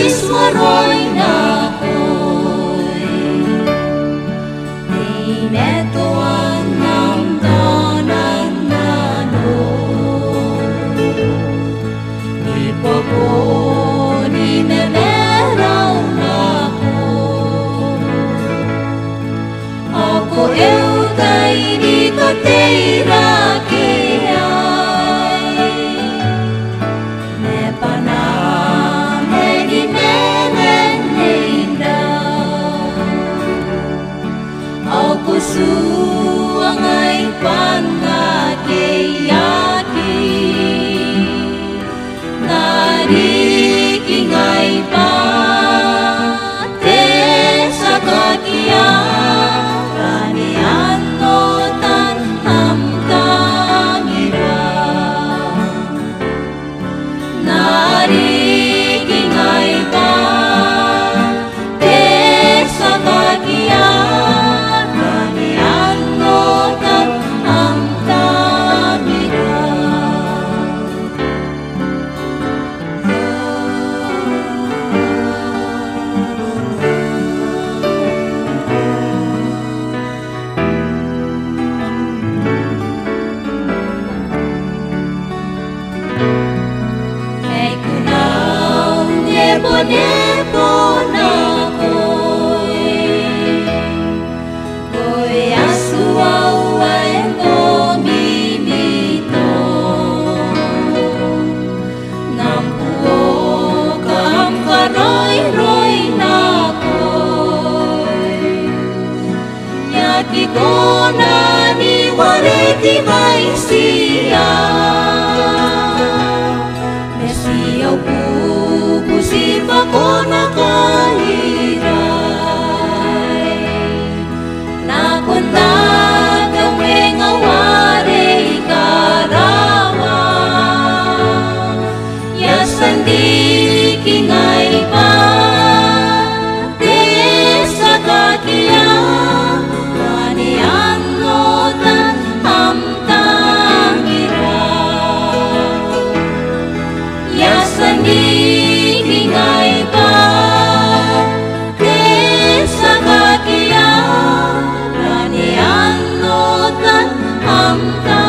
Pismo rojna Tvoj, ime Tvoje nam dana na nor, i poklonime vera na Tvoj, ako euta i niko teira Suangai panakeyaki narikingai patesakakia ranianto tanam kamira narikingai patesakakia Sampai